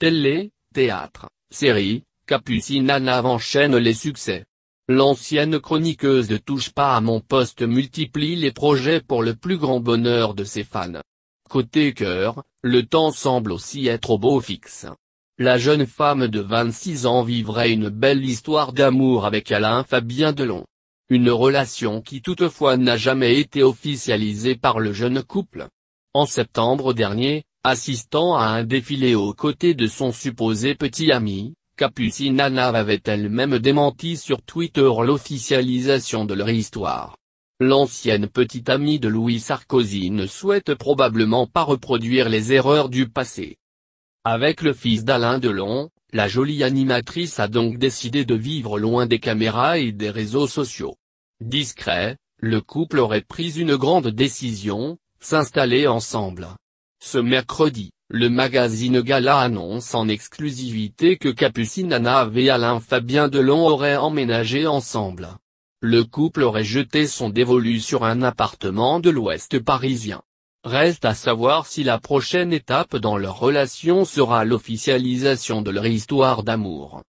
Télé, théâtre, série, Capucine Anav enchaîne les succès. L'ancienne chroniqueuse de Touche pas à mon poste multiplie les projets pour le plus grand bonheur de ses fans. Côté cœur, le temps semble aussi être au beau fixe. La jeune femme de 26 ans vivrait une belle histoire d'amour avec Alain-Fabien Delon. Une relation qui toutefois n'a jamais été officialisée par le jeune couple. En septembre dernier, assistant à un défilé aux côtés de son supposé petit ami, Capucine Anav avait elle-même démenti sur Twitter l'officialisation de leur histoire. L'ancienne petite amie de Louis Sarkozy ne souhaite probablement pas reproduire les erreurs du passé. Avec le fils d'Alain Delon, la jolie animatrice a donc décidé de vivre loin des caméras et des réseaux sociaux. Discret, le couple aurait pris une grande décision, s'installer ensemble. Ce mercredi, le magazine Gala annonce en exclusivité que Capucine Anav et Alain-Fabien Delon auraient emménagé ensemble. Le couple aurait jeté son dévolu sur un appartement de l'Ouest parisien. Reste à savoir si la prochaine étape dans leur relation sera l'officialisation de leur histoire d'amour.